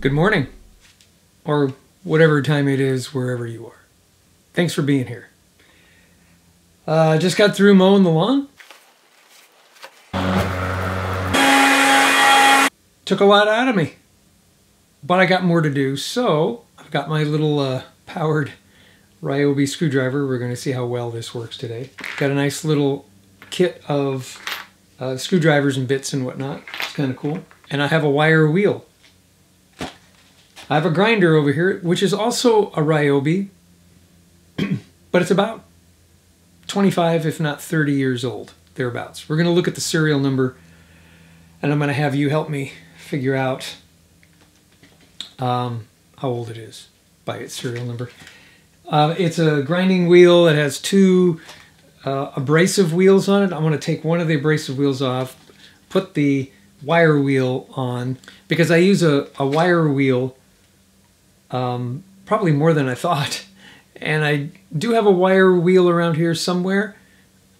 Good morning, or whatever time it is, wherever you are. Thanks for being here. Just got through mowing the lawn. Took a lot out of me, but I got more to do, so I've got my little powered Ryobi screwdriver. We're going to see how well this works today. Got a nice little kit of screwdrivers and bits and whatnot. It's kind of cool. And I have a wire wheel. I have a grinder over here, which is also a Ryobi, but it's about 25, if not 30 years old, thereabouts. We're going to look at the serial number, and I'm going to have you help me figure out how old it is by its serial number. It's a grinding wheel that has two abrasive wheels on it. I'm going to take one of the abrasive wheels off, put the wire wheel on, because I use a wire wheel probably more than I thought, and I do have a wire wheel around here somewhere,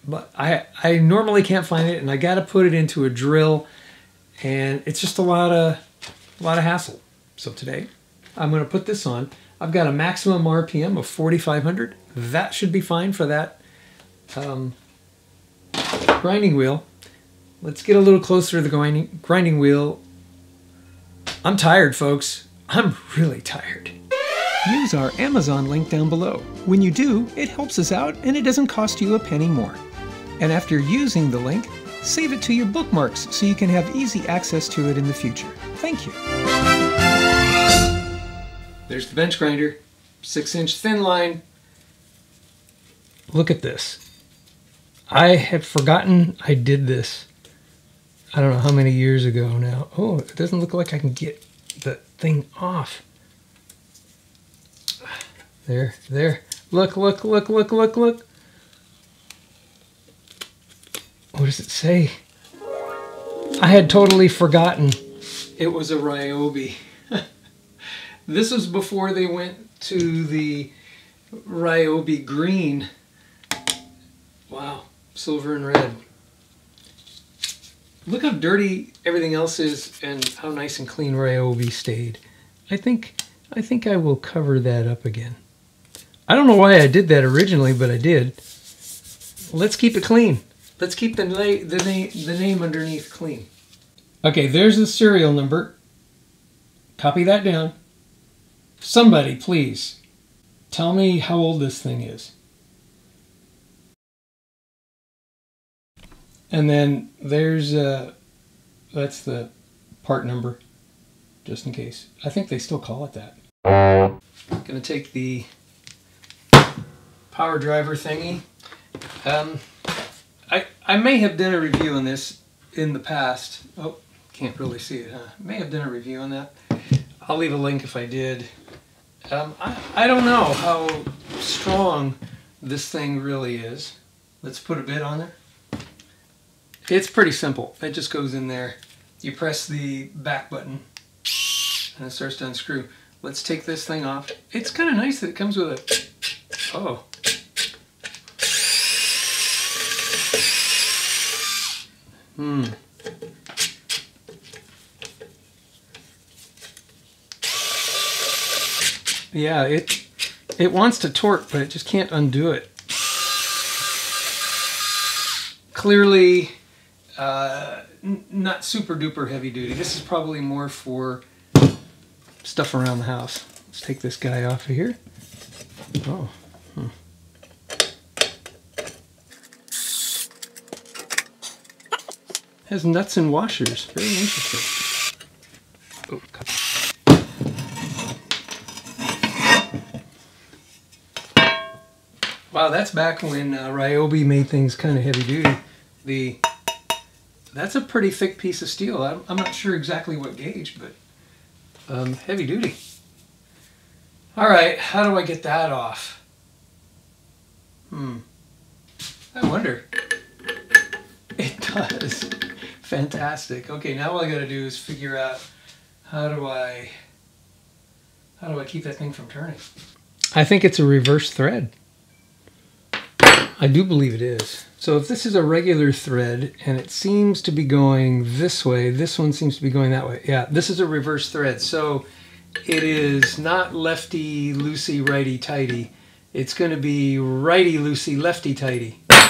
but I normally can't find it, and I got to put it into a drill, and it's just a lot of hassle. So today I'm going to put this on. I've got a maximum RPM of 4,500. That should be fine for that grinding wheel. Let's get a little closer to the grinding wheel. I'm tired, folks. I'm really tired. Use our Amazon link down below. When you do, it helps us out and it doesn't cost you a penny more. And after using the link, save it to your bookmarks so you can have easy access to it in the future. Thank you. There's the bench grinder, 6-inch thin line. Look at this. I had forgotten I did this. I don't know how many years ago now. Oh, it doesn't look like I can get the thing off. There, there. Look, look, look, look, look, look. What does it say? I had totally forgotten it was a Ryobi. This was before they went to the Ryobi green. Wow, silver and red. Look how dirty everything else is and how nice and clean Ryobi stayed. I think I will cover that up again. I don't know why I did that originally, but I did. Let's keep it clean. Let's keep the name underneath clean. Okay, there's the serial number. Copy that down. Somebody, please, tell me how old this thing is. And then there's that's the part number, just in case. I think they still call it that. I'm gonna take the power driver thingy. I may have done a review on this in the past. Oh, can't really see it, huh? May have done a review on that. I'll leave a link if I did. I don't know how strong this thing really is. Let's put a bit on there. It's pretty simple. It just goes in there. You press the back button and it starts to unscrew. Let's take this thing off. It's kind of nice that it comes with a... Oh. Hmm. Yeah, it wants to torque, but it just can't undo it. Clearly, not super duper heavy duty. This is probably more for stuff around the house. Let's take this guy off of here. Oh. Hmm. It has nuts and washers. Very interesting. Oh, God. Wow, that's back when Ryobi made things kind of heavy duty. That's a pretty thick piece of steel. I'm not sure exactly what gauge, but heavy duty. All right, how do I get that off? I wonder. It does. Fantastic. Okay, now all I gotta do is figure out how do I keep that thing from turning. I think it's a reverse thread. I do believe it is. So if this is a regular thread and it seems to be going this way, this one seems to be going that way. Yeah, this is a reverse thread. So it is not lefty, loosey, righty, tighty. It's going to be righty, loosey, lefty, tighty. Huh.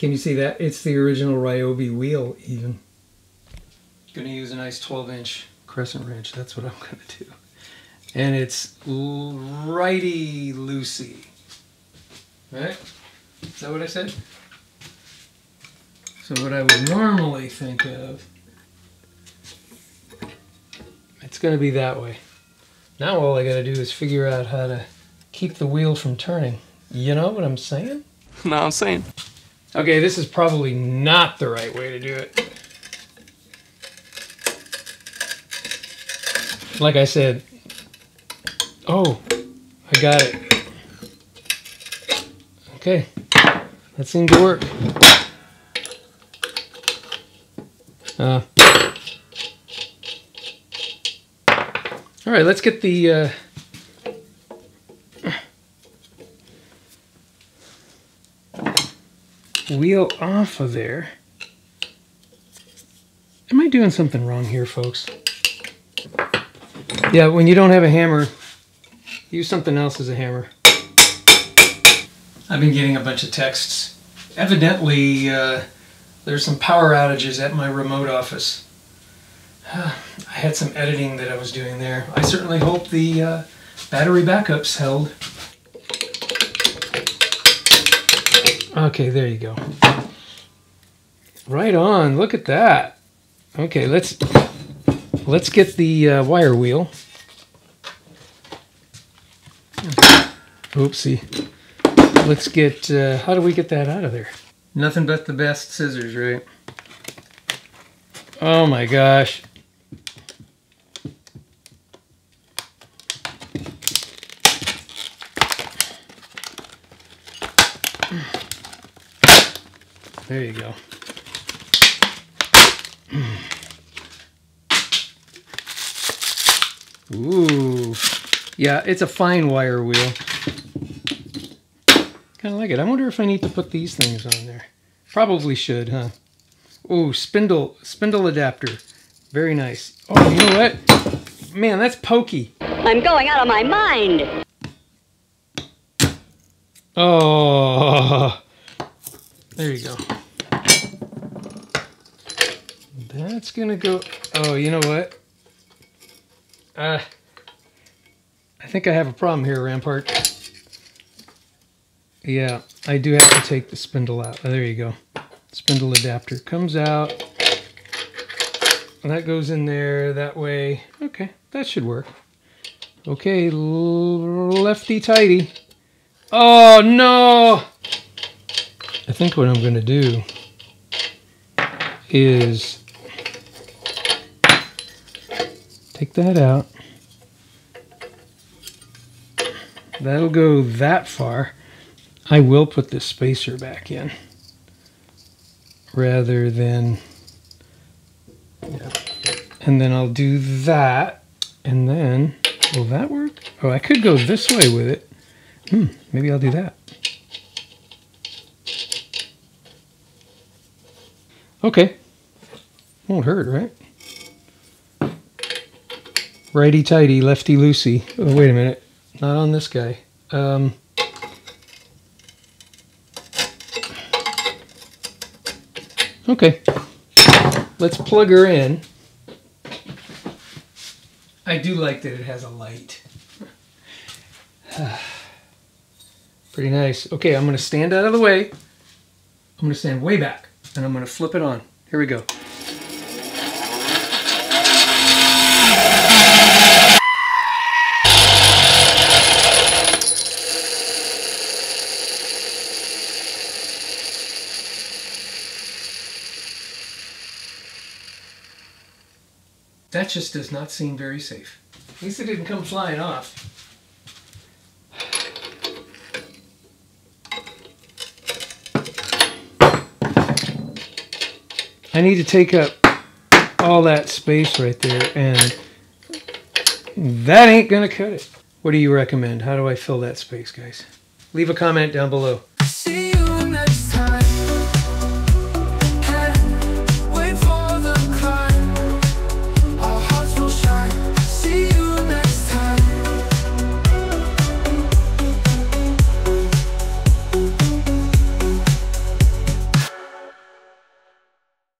Can you see that? It's the original Ryobi wheel even. Gonna use a nice 12-inch crescent wrench. That's what I'm gonna do. And it's righty loosey. Right? Is that what I said? So what I would normally think of, it's gonna be that way. Now all I gotta do is figure out how to keep the wheel from turning. You know what I'm saying? No, I'm saying. Okay, this is probably not the right way to do it. Like I said, oh, I got it. Okay, that seemed to work. All right, let's get the... wheel off of there. Am I doing something wrong here, folks? Yeah, when you don't have a hammer, use something else as a hammer. I've been getting a bunch of texts. Evidently, there's some power outages at my remote office. I had some editing that I was doing there. I certainly hope the battery backups held. Okay, there you go. Right on, look at that. Okay, let's get the wire wheel. Oopsie. Let's get, how do we get that out of there? Nothing but the best scissors, right? Oh my gosh. There you go. Ooh. Yeah, it's a fine wire wheel. Kind of like it. I wonder if I need to put these things on there. Probably should, huh? Ooh, spindle adapter. Very nice. Oh, you know what? Man, that's pokey. I'm going out of my mind. Oh. There you go. That's gonna go, oh, you know what? I think I have a problem here, Rampart. Yeah, I do have to take the spindle out. Oh, there you go. Spindle adapter comes out. And that goes in there that way. Okay, that should work. Okay, lefty-tighty. Oh, no! I think what I'm gonna do is take that out. That'll go that far. I will put this spacer back in rather than, yeah. And then I'll do that, and then, will that work? Oh, I could go this way with it. Maybe I'll do that. Okay. Won't hurt, right? Righty-tighty, lefty-loosey. Oh, wait a minute. Not on this guy. Okay. Let's plug her in. I do like that it has a light. Pretty nice. Okay, I'm going to stand out of the way. I'm going to stand way back. And I'm going to flip it on. Here we go. That just does not seem very safe. At least it didn't come flying off. I need to take up all that space right there, and that ain't gonna cut it. What do you recommend? How do I fill that space, guys? Leave a comment down below. See you next time.